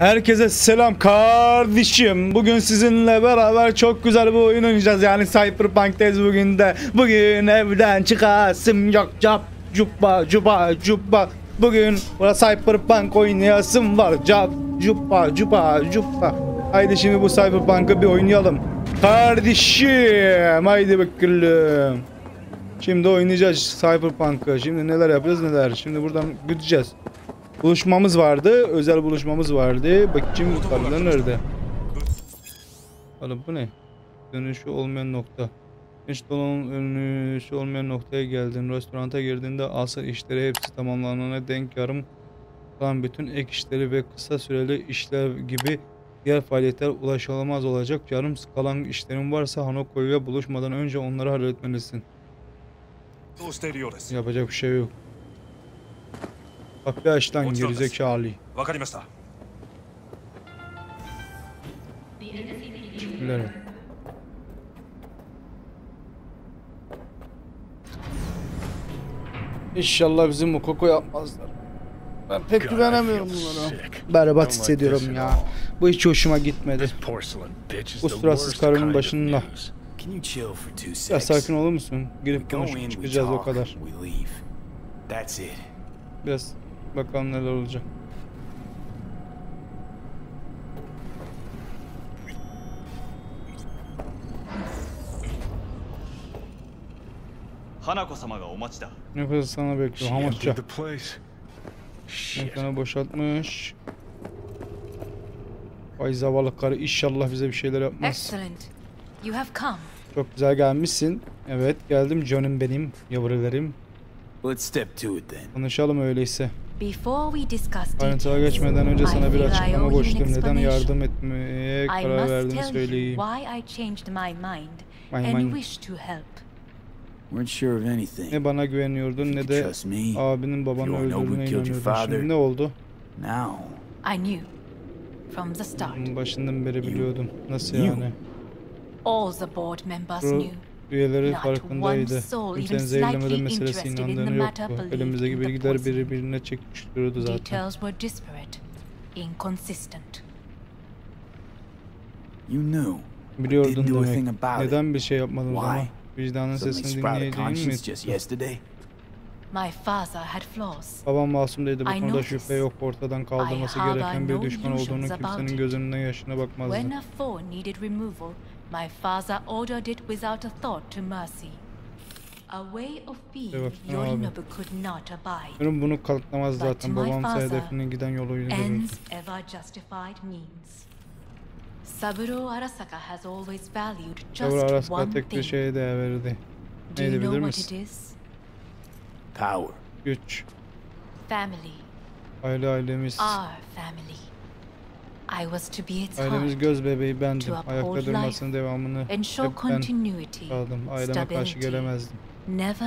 Herkese selam kardeşim. Bugün sizinle beraber çok güzel bir oyun oynayacağız. Yani Cyberpunk'tayız bugün de. Bugün evden çıkasım yok. Cap cupa cupa cupa. Bugün burada Cyberpunk oynayasım var. Cap cupa cupa cupa. Haydi şimdi bu Cyberpunk'ı bir oynayalım. Kardeşim haydi bakalım. Şimdi oynayacağız Cyberpunk'ı. Şimdi neler yapacağız neler. Şimdi buradan gideceğiz. Buluşmamız vardı. Özel buluşmamız vardı. Bakayım karıda nerede? Oğlum bu ne? Dönüşü olmayan nokta. Hiç dönüşü olmayan noktaya geldin. Restoranta girdiğinde asıl işleri hepsi tamamlanana denk yarım kalan bütün ek işleri ve kısa süreli işler gibi diğer faaliyetler ulaşılamaz olacak. Yarım kalan işlerin varsa Hanako'yla buluşmadan önce onları halletmelisin. Yapacak bir şey yok. Bak bir açtan gerizekalı. Teşekkürler. İnşallah bizim Mokoko yapmazlar. Ben pek güvenemiyorum bunlara. Berbat hissediyorum ya. Bu hiç hoşuma gitmedi. Bu suratsız karının başında. Ya sakin olur musun? Girip konuşup çıkacağız o kadar. Biraz bakalım neler olacak. Hanako-sama nefes sana bekliyor. Hamaçça. Mekanı boşaltmış. Vay zavallı karı. İnşallah bize bir şeyler yapmaz. Çok güzel gelmişsin. Evet geldim canım benim. Yavrularım. Let's step to it then. Konuşalım öyleyse. Ayrıntıya geçmeden önce sana bir açıklama borçluyum. Neden yardım etmeye karar verdiğimi söyleyeyim. Ne bana güveniyordun ne de abinin babanı öldürdüğüne inanıyordun. Şimdi ne oldu? Başından beri biliyordum. Nasıl yani? Üyeleri farkındaydı. Kimsenin zehirlemede meselesi inandığını yoktu. Elimizdeki bilgiler birbirine çekiştiriyordu zaten. Biliyordun demek. Neden bir şey yapmadın o zaman? Vicdanın sesini dinleyeceğin mi? Babam masumdaydı. Bu konuda şüphe yok. Ortadan kaldırması gereken bir düşman olduğunu kimsenin gözünün yaşına bakmazdı. My father ordered it without a thought to mercy. A way of being Yorinobu could not abide. Bunu kalkmaz zaten babamsa hedefinin giden yolu yürüdü. Saburo Arasaka has always valued just one thing. Tek şeye değer verdi. Neydi bilir misin? Power. Güç. Family. Ailemiz. Our family. Ailemiz göz bebeği bendim. Ayakta durmasının devamını hep ben kaldım. Aileme karşı gelemezdim. Pek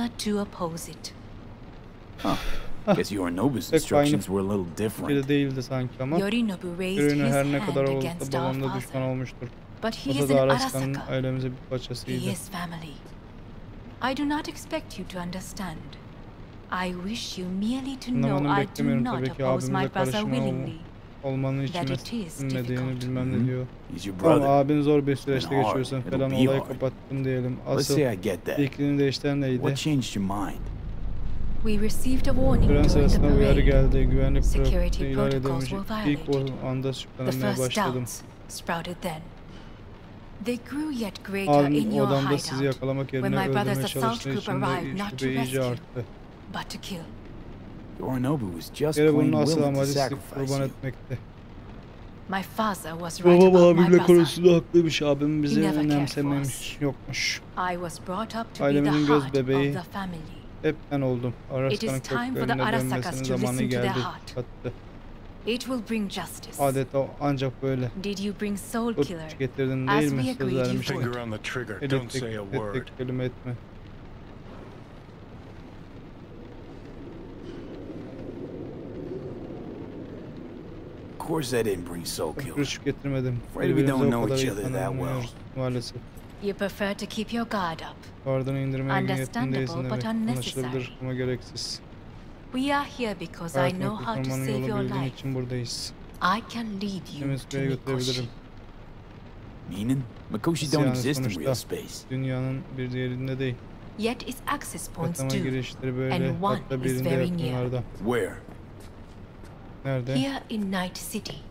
aynı biri değildi sanki ama Yorinobu her ne kadar olsa babamda düşman olmuştur. O da Arasaka'nın ailemize bir parçasıydı. Anlamanı beklemiyorum tabii ki abimize karışma olma. Olmanın içine sinmediğini bilmem ne diyor. Ama abin zor bir süreçte geçiyorsun falan olayı kapattım diyelim. Asıl fikrini değiştiren neydi? Tören sırasında uyarı geldi. Güvenlik protokolü ihlal edilmiş. İlk o anda şüphelenmeye başladım. Abim odamda sizi yakalamak yerine öldürmeye çalıştığı için şüphe iyice arttı. Yorinobu'nun asıl amacı kurban etmekti. Babam abimle konusunda haklıymış. Abim bizi önemsememiş yokmuş. Ailemin göz bebeği hep ben oldum. Arasaka'nın köklerine dönmesinin zamanı geldi. Hattı. Adeta ancak böyle. Öpücük getirdin değil mi? Söz vermiştim. Tek kelime etme. Öpücük getirmedim. Birbirimize o kadar iyi tanımıyoruz maalesef. Gardını indirmeye niyetindeyiz demek. Anlaşılabilir ama gereksiz. Hayatını kurtarmanı yolu bildiğin için buradayız. I can lead you to Mikoshi. Meaning? Mikoshi don't exist in real space. Yet its access points do, and one is very near. Where? Here in Night City,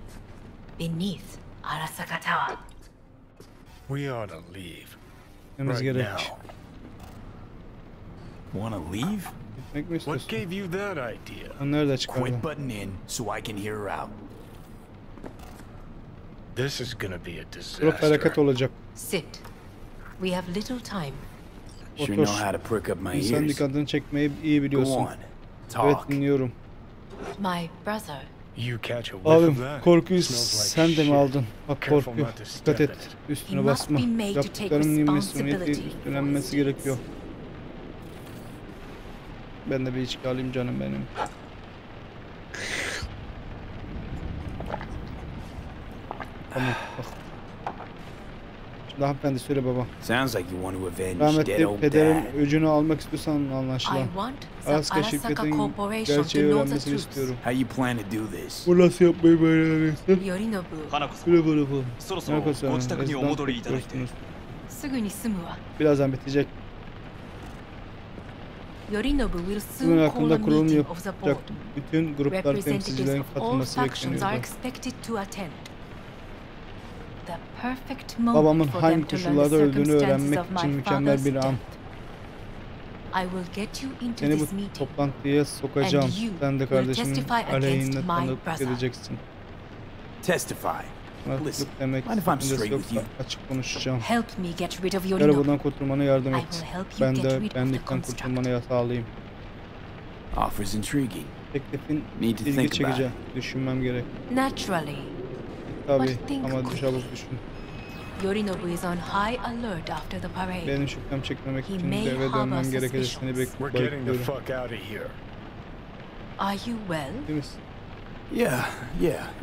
beneath Arasaka Tower. We ought to leave. Right now. Wanna leave? What gave you that idea? Quit butting in so I can hear her out. This is gonna be a disaster. Sit. We have little time. Sure know how to prick up my ears. Go on. Talk. My brother. You catch a whiff of that. Korkuyu senden aldın. Bak korkuyu. Dikkat et. Üstüne basma. Yaptıklarının masumiyeti üstlenmesi gerekiyor. Ben de bir içki alayım canım benim. Tamam. Hanımefendi söyle baba. Rahmetli pederin öcünü almak istiyorsan anlaşılan. Alaska şirketinin gerçeği öğrenmesini istiyorum. Burası yapmayı beğenirse. Yorinobu. Hanako-san. Birazdan bitecek. Bunun hakkında kurulum yapacak bütün gruplar temsilcilerin katılması bekleniyor. Babamın hangi koşullarda öldüğünü öğrenmek için mükemmel bir an. Seni bu toplantıya sokacağım. Sen de kardeşimin aleyhine tanıklık edeceksin. Tanıklık demek içinde yoksa açık konuşacağım. Yarabadan kurtulmana yardım et. Ben de benlikten kurtulmanı sağlayayım. Teklifin ilgi çekici. Düşünmem gerek. Tabii ama çabuk düşün. Yorinobu is on high alert after the parade. Benim şüphem çekmemek için eve dönmem gerekeceğini bekliyorum. Are you well? Yeah.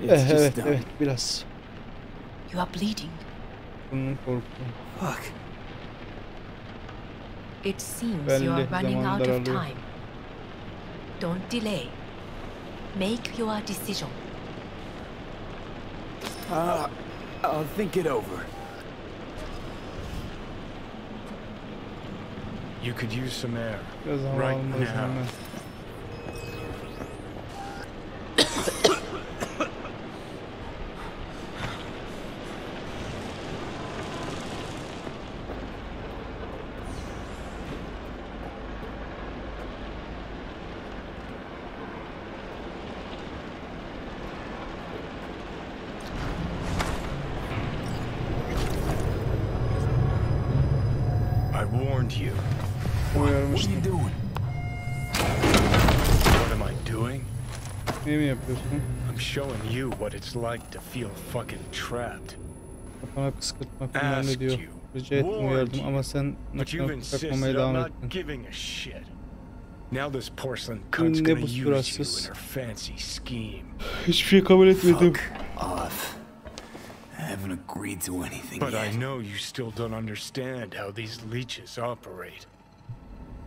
It's just done. Evet, biraz. You are bleeding. Bunun korktum. Fuck. It seems you are running out of time. Don't delay. Make your decision. I'll think it over. You could use some air right now. I'm showing you what it's like to feel fucking trapped. Asked you, warned you, but you've insisted on not giving a shit. Now this porcelain cunt's gonna use you in her fancy scheme. Fuck off. I haven't agreed to anything yet. But I know you still don't understand how these leeches operate.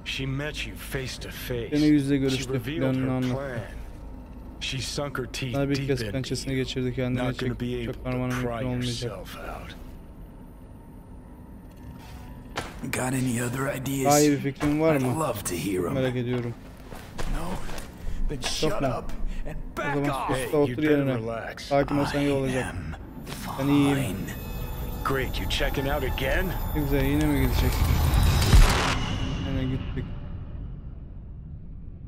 She met you face to face. She revealed her plan. She sunk her teeth deep into you, not going to be able to pry yourself out. Got any other ideas? I'd love to hear them. No? Then shut up and back off! Hey, you better relax. I am fine. Great, you checking out again?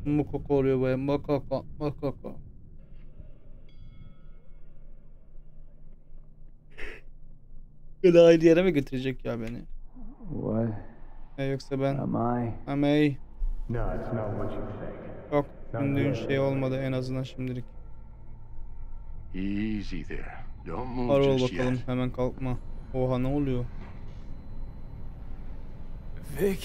Mukoko oluyor baya. Makaka. Böyle ayrı yere mi götürecek ya beni? What? Yoksa ben... Am I? No, it's not what you think. Yok, dün şey olmadı en azından şimdilik. Easy there. Don't move just yet. Bakalım, hemen kalkma. Oha ne oluyor? Vic?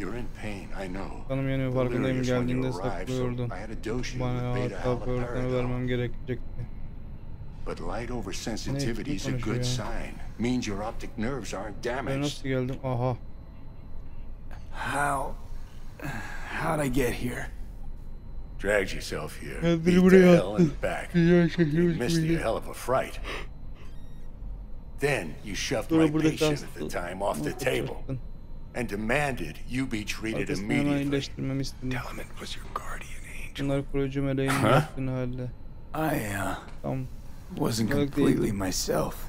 You're in pain, I know. Kanım yanıyor farkındayım geldiğinde saklıyordum. Bana hatta öğretmeni vermem gerekecekti. But light oversensitivity is a good sign. Means your optic nerves aren't damaged. Ben nasıl geldim? Aha. How'd I get here? Dragged yourself here, beat to hell in the back. You missed a hell of a fright. Then you shoved my patient at the time off the table and demanded you be treated immediately. Tell him it was your guardian angel. Huh? I wasn't completely myself.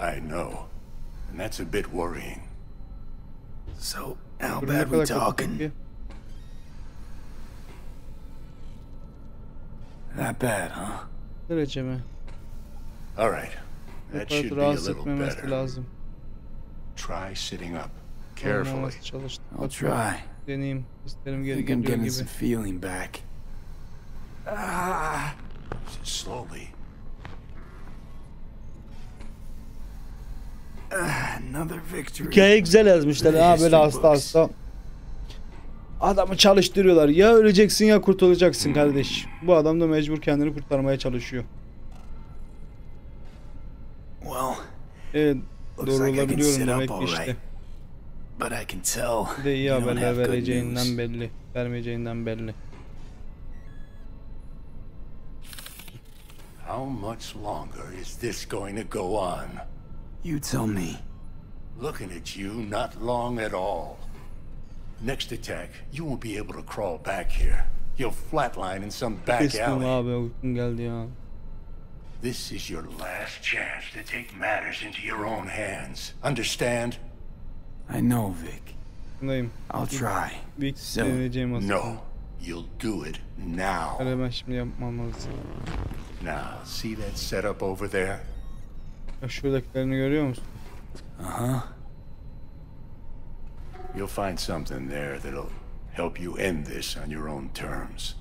I know, and that's a bit worrying. So, how bad we talking? Not bad, huh? Alright, that should be a little better. Try sitting up, carefully. I'll try. I think I'm getting some feeling back. Ah! Slowly. Another victory. Hikaye güzel yazmışlar ha, böyle hasta hasta. Adamı çalıştırıyorlar. Ya öleceksin ya kurtulacaksın kardeş. Bu adam da mecbur kendini kurtarmaya çalışıyor. Evet, doğru olabiliyorum demek işte. Bir de iyi haberler vereceğinden belli, vermeyeceğinden belli. How much longer is this going to go on? You tell me. Looking at you, not long at all. Next attack, you won't be able to crawl back here. You'll flatline in some back alley. This is your last chance to take matters into your own hands. Understand? I know, Vic. I'll try. So, no, you'll do it now. Now, see that setup over there? Şuradakilerini görüyor musun? Uh-huh. You'll find something there that'll help you end this on your own terms.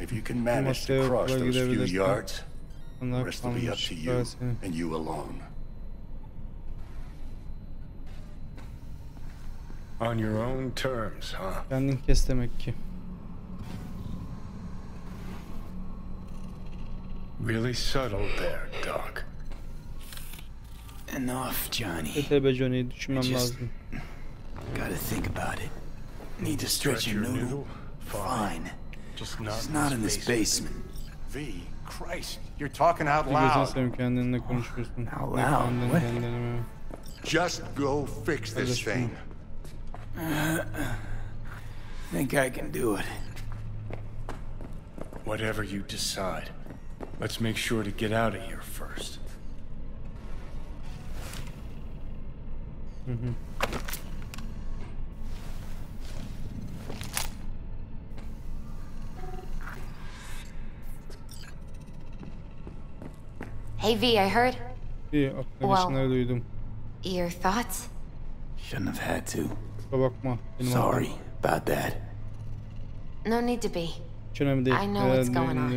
If you can manage to cross those few yards, the rest will be up to you and you alone. On your own terms, huh? Kendin kes demek ki. Really subtle there, Doc. Enough, Johnny. Gotta think about it. Need to stretch your noodle? Fine. Just not in this basement. V, Christ, you're talking out loud. Out loud? What? Just go fix this thing. Think I can do it. Whatever you decide. Let's make sure to get out of here first. Mm-hmm. Hey V, I heard. Yeah, well, your thoughts? Shouldn't have had to. Sorry about that. No need to be. I know what's going on,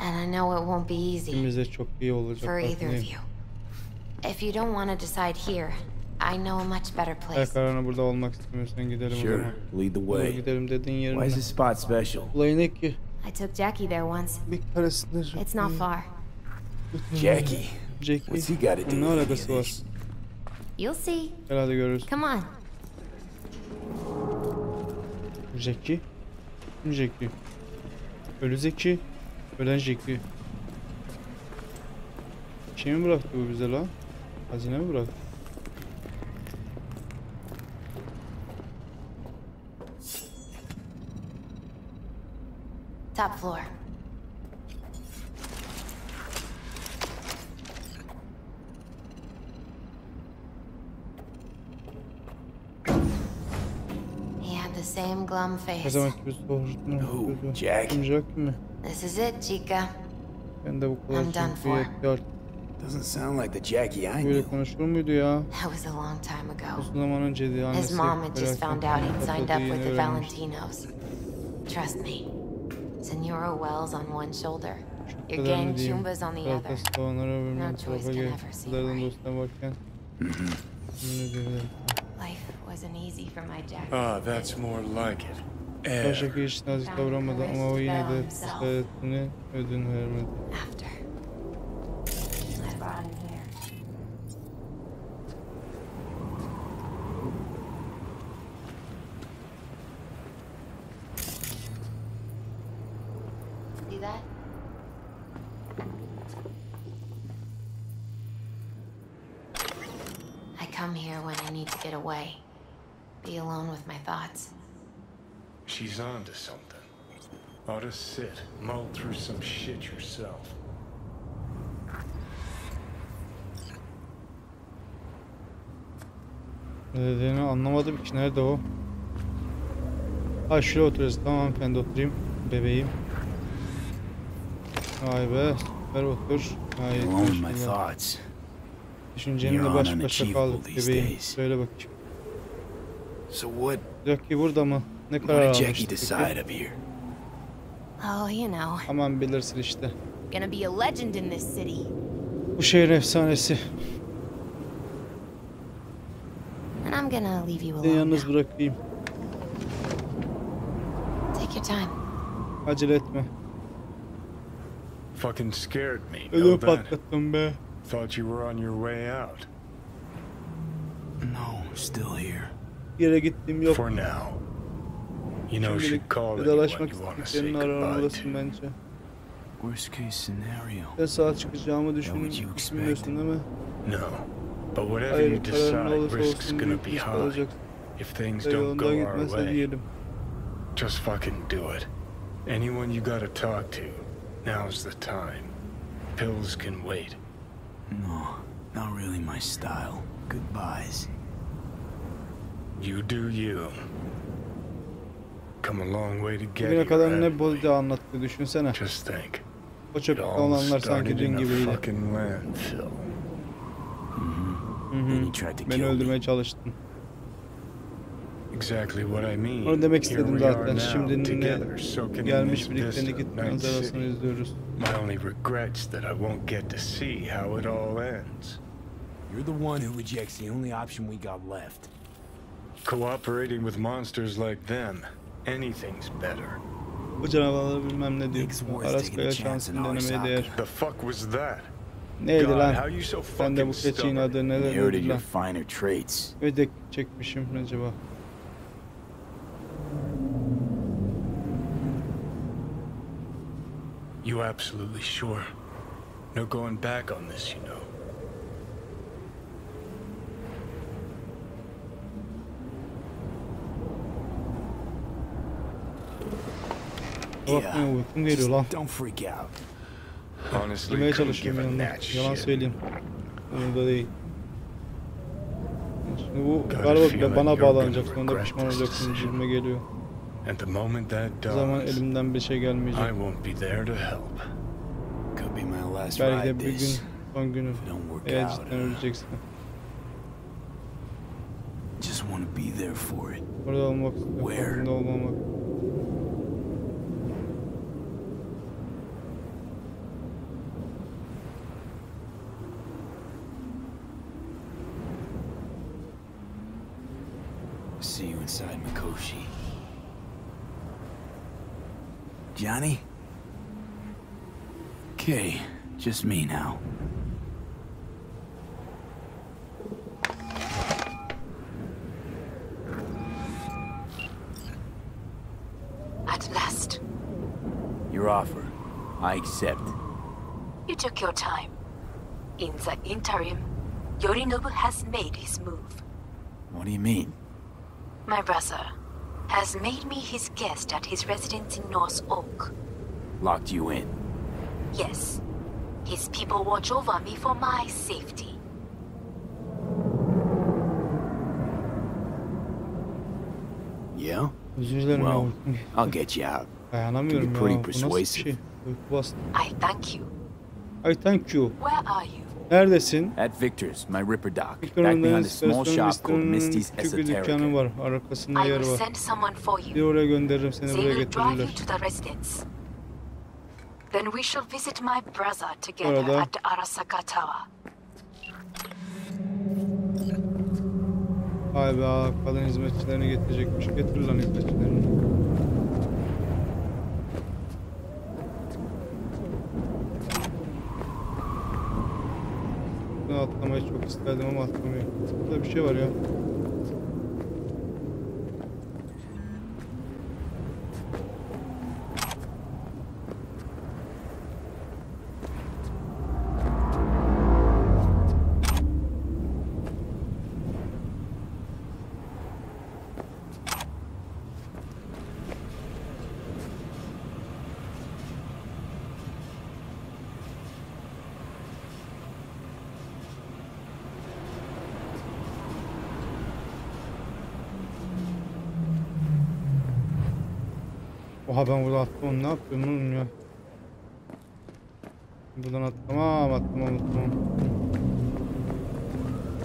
and I know it won't be easy for either of you. If you don't want to decide here, I know a much better place. Sure, lead the way. Why is this spot special? I took Jackie there once. It's not far. Jackie? What's he got to do with this? You'll see. Come on. Jackie? Jackie. Ölü Zeki. Ölen Jackie. Şey mi bıraktı bu bize lan? Hazine mi bıraktı? Top floor. Same glum face. Oh, Jack. This is it, Chica. I'm done for. Doesn't sound like the Jackie I knew. That was a long time ago. His mom had just found out he'd signed up with the Valentinos. Trust me. Senora Wells on one shoulder. Your gang Chumba's on the other. No choice can ever seem right. Life wasn't easy for my Jack. Ah, that's more like it. After. I brought him here. come here when I need to get away. Be alone with my thoughts. She's on to something. Ought to sit, mull through some shit yourself. Ne dediğini anlamadım ki. Nerede o? Ha şuraya oturuyoruz. Tamam ben de oturayım. Bebeğim. Vay be. Ver otur. Gayet. Düşüncemle baş başa kaldık bebeğim. Söyle bakayım. Jackie burada mı? Ne karar almıştık? Aman bilirsin işte. Bu şehir efsanesi. Seni yalnız bırakayım. Acele etme. Ödümü patlattın be. Bir yere gittiğim yok. Şimdilik vedalaşmak istediklerinin aramadasın bence. Ve sağa çıkacağımı düşünmüyorsun değil mi? But whatever you decide, risk's gonna be high. If things don't go our way, just fucking do it. Anyone you gotta talk to, now's the time. Pills can wait. No, not really my style. Goodbyes. You do you. Come a long way to get here. Ne kadar ne bolca anlattı düşünsene. Just think. O çöpte olanlar sanki dün gibiydi. Beni öldürmeye çalıştın. Onu demek istedim zaten. Şimdi ne gelmiş birlikte ne gitmemiz arasını izliyoruz. Bu canavarları bilmem ne diyor. Arasaka'ya şansını denemeye değer. Neydi lan? Ben de bu keçinin adı neler oldu lan? Ödek çekmişim acaba? You absolutely sure? No going back on this, you know. Oh, kim geliyor lan? Don't freak out. Bilmeye çalışıyorum yalan söyleyeyim. Onda değil. Şimdi bu galiba bana bağlanacak, sonunda pişman olacaksın cümle geliyor. O zaman elimden bir şey gelmeyecek. Belki de bir gün son günüm. Eğer cidden öleceksin. Orada olmak, orada olmamak. See you inside, Mikoshi. Johnny? Okay, just me now. At last. Your offer. I accept. You took your time. In the interim, Yorinobu has made his move. What do you mean? My brother has made me his guest at his residence in North Oak. Locked you in? Yes. His people watch over me for my safety. Yeah? Well, I'll get you out. You're pretty persuasive. I thank you. I thank you. Where are you? Neredesin? At Victor's, my Ripper Dock. Back behind a small shop called Misty's Escort. Arkasında yer var. Bir oraya gönderirim seni, buraya getirirler. Then we shall visit my brother together at Arasaka Tower. Ay be, kadın hizmetçilerini getirecekmiş. Getir lan hizmetçilerini. Atlamayı çok isterdim ama atlamıyorum. Burada bir şey var ya. Oha ben burada atlamam, ne yapıyorum oğlum ya? Buradan atlamam.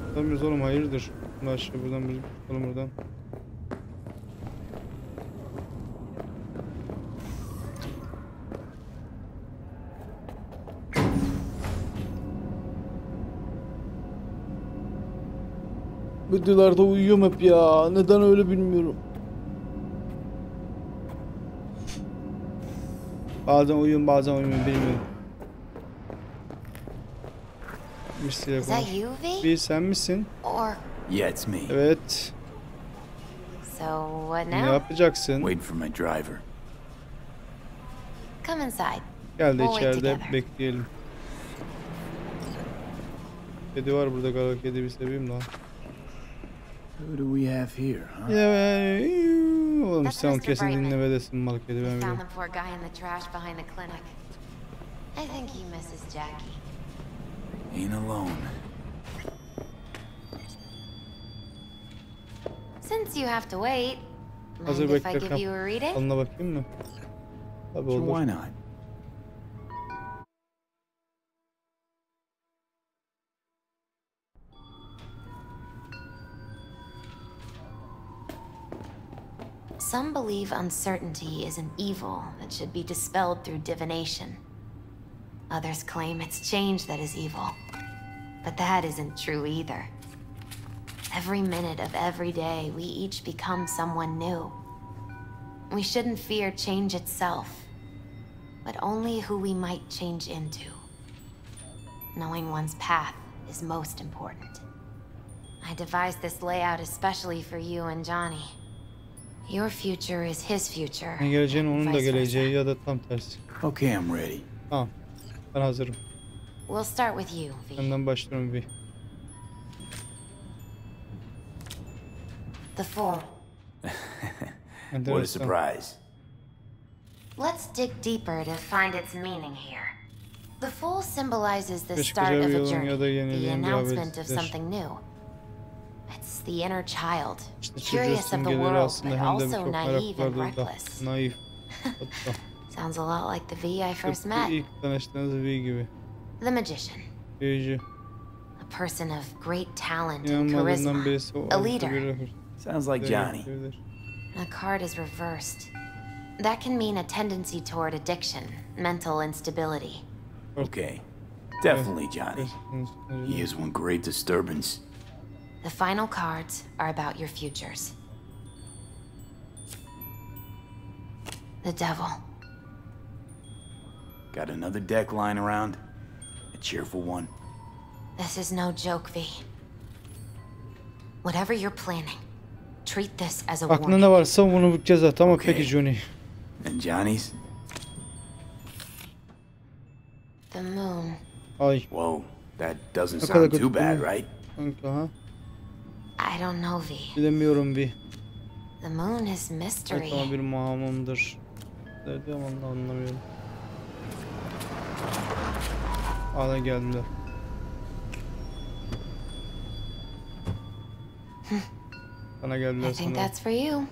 Atlamıyoruz oğlum, hayırdır? Başka buradan bir tutalım buradan. Videolarda uyuyorum hep ya. Neden öyle bilmiyorum. Bazen uyuyorum, bazen uyumuyorum, bilmiyorum. Misty'ye konuş. Bir sen misin? Yeah, it's me. Evet. So what now? Ne yapacaksın? Waiting for my driver. Come inside. Gel de içeride bekleyelim. Kedi var burada galiba. Kedi bir seveyim lan. Who do we have here? Huh? Yeah, oğlum sen onu kesin dinlemedesin mal kedi, ben biliyorum. I think he misses Jackie. Ain't alone. Since you have to wait, mind if I give you a reading? Onunla bakayım mı? Tabii olur. Why not? Some believe uncertainty is an evil that should be dispelled through divination. Others claim it's change that is evil. But that isn't true either. Every minute of every day, we each become someone new. We shouldn't fear change itself, but only who we might change into. Knowing one's path is most important. I devised this layout especially for you and Johnny. Your future is his future. Okay, I'm ready. Tamam, ben hazırım. We'll start with you, V. Benden başlıyorum, V. The Fool. What a surprise. Let's dig deeper to find its meaning here. The Fool symbolizes the start of a journey, the announcement of something new. It's the inner child, curious of the world, but also naive and reckless. Sounds a lot like the V I first met. The Magician. A person of great talent and charisma. A leader. Sounds like Johnny. The card is reversed. That can mean a tendency toward addiction, mental instability. Okay, definitely Johnny. He is one great disturbance. The final cards are about your futures. The Devil. Got another deck lying around? A cheerful one. This is no joke, V. Whatever you're planning, treat this as a warning. Aklında varsa bunu bulacağız zaten, ama peki Johnny. And Johnny's? The Moon. Ay. Whoa, that doesn't sound too bad, right? Uh-huh. I don't know, V. Bilemiyorum, V. The Moon is mystery. Ama bir muhammamdır. Derdi ama onu anlamıyorum. Ana geldiler. Ana geldiler. I think that's for you.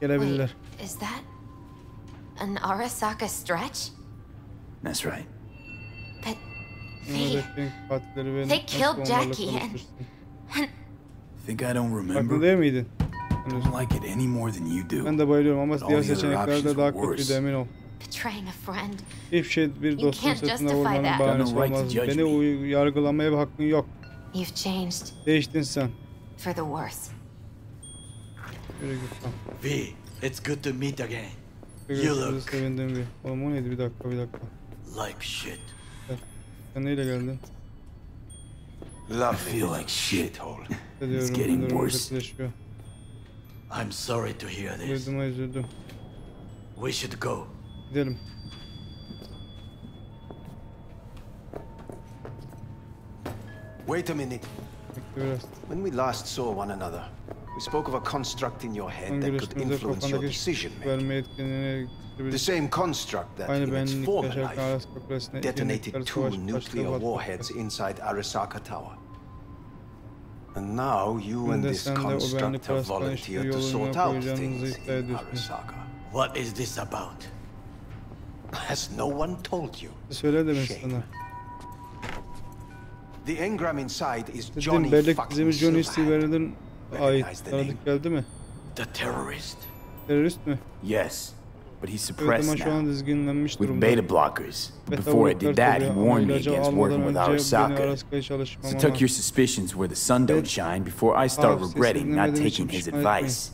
Gelebilirler. Wait, is that an Arasaka stretch? That's right. But they killed Jackie and think I don't remember. I don't like it any more than you do. Ben de bayılıyorum ama diğer seçeneklerde daha kötüydü, emin ol. Betraying a friend. You can't justify that. Beni yargılamaya bir hakkın yok. You've changed. Değiştin sen. For the worse. V, it's good to meet again. You look. Oğlum o neydi? Bir dakika. Like shit. Sen neyle geldin? I feel like shit hole. It's getting worse. I'm sorry to hear this. We should go. Gidelim. Wait a minute. When we last saw one another, we spoke of a construct in your head that could influence your decision making. The same construct that, in its former life, detonated two nuclear warheads inside Arasaka Tower. And now you and this construct have volunteered to sort out things in Arasaka. What is this about? Has no one told you? Shame. The engram inside is Johnny fucking Silverhand. Recognize the name? The terrorist. Terrorist mi? Yes. But he's suppressed now, with beta blockers. But before it did that, he warned me against working with Arasaka. So tuck your suspicions where the sun don't shine before I start regretting not taking his advice.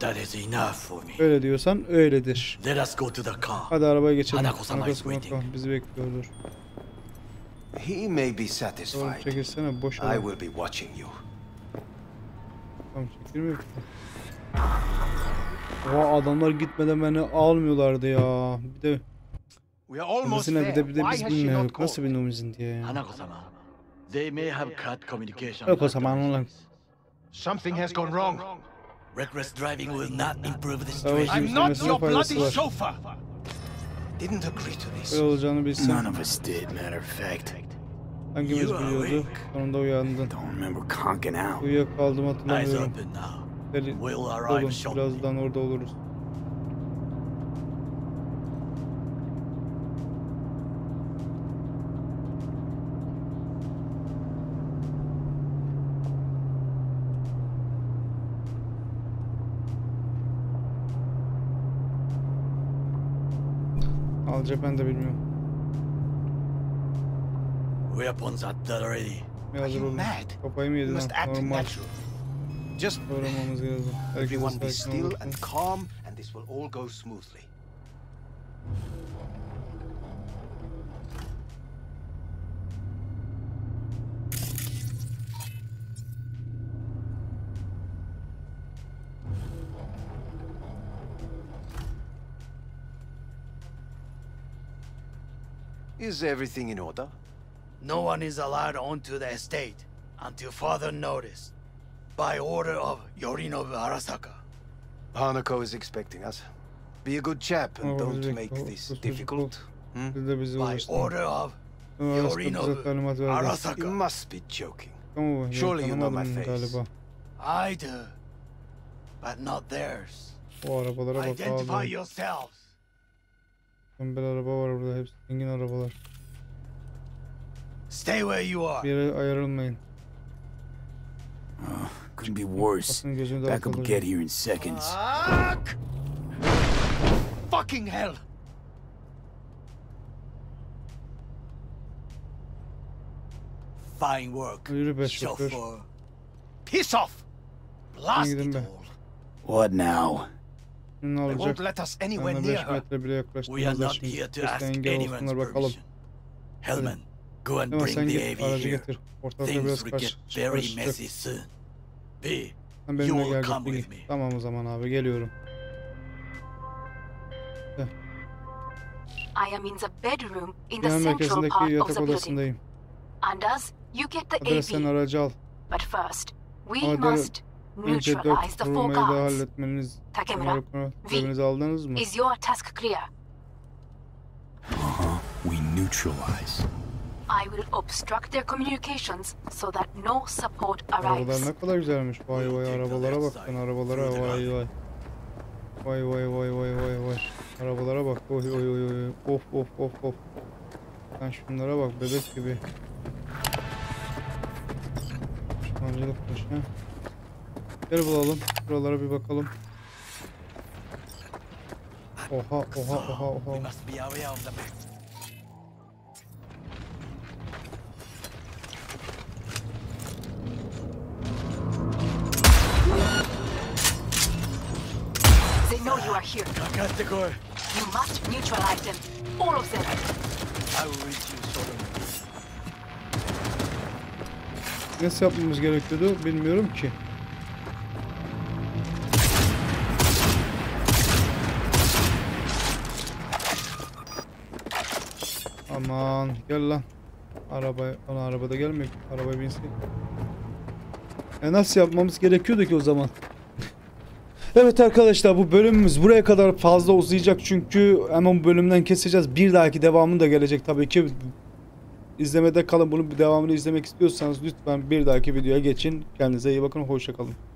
That is enough for me. Öyle diyorsan öyledir. Let us go to the car. Hadi arabaya geçelim. Hanako is waiting. Bizi bekliyordur. He may be satisfied. I will be watching you. Tamam, çekilme. Oha, adamlar gitmeden beni almıyorlardı ya. Bir de bizine bir de biz bilmiyoruz. Nasıl bilmiyorum izin diye ya. Hanako-sama onunla. Something has gone wrong. Reckless driving will not improve the situation. I'm not your bloody chauffeur. Didn't agree to this. None of us did, matter of fact. Hangimiz biliyordu? Sonunda uyandı. Uyuyakaldım, hatırlamıyorum. Olun, birazdan orada oluruz. Alacak ben de bilmiyorum. We are on that already. Hazır olun. Kafayı mı yedin? Normal. Just everyone be still and calm, and this will all go smoothly. Is everything in order? No one is allowed onto the estate until further notice. By order of Yorinobu Arasaka. Hanako is expecting us. Be a good chap and don't make this difficult. By order of Yorinobu Arasaka. You must be joking. Surely you know my face. I do. But not theirs. Identify yourselves. Stay where you are. Oh, couldn't be worse. Backup will get here in seconds. Fuck! Fucking hell! Fine work, chauffeur. Piss off! Blast it all. What now? They won't let us anywhere near her. We are not here to ask anyone's permission. Hellman, go and bring the AV here. Things will get very messy soon. B, you will come with me. Tamam o zaman abi, geliyorum. I am in the bedroom in the central part of the building. Anders, you get the AV. But first, we must neutralize the four guards. Takemura, V, is your task clear? We neutralize. I will obstruct their communications so that no support arrives. Arabalar ne kadar güzelmiş. Vay vay, arabalara bakın, arabalara vay vay. Vay vay vay vay vay vay. Arabalara bak. Oy oy oy. Of of of of. Sen şunlara bak, bebek gibi. Şunları koşun. Gel bulalım. Buralara bir bakalım. Oha oha oha oha. Here. You must neutralize them. All of them. I will reach you soon. Nasıl yapmamız gerekiyordu bilmiyorum ki. Aman gel lan. Arabaya, ona arabada gelmek. Arabaya binsin. Nasıl yapmamız gerekiyordu ki o zaman? Evet arkadaşlar, bu bölümümüz buraya kadar fazla uzayacak çünkü hemen bu bölümden keseceğiz. Bir dahaki devamı da gelecek tabii ki. İzlemede kalın. Bunun devamını izlemek istiyorsanız lütfen bir dahaki videoya geçin. Kendinize iyi bakın. Hoşça kalın.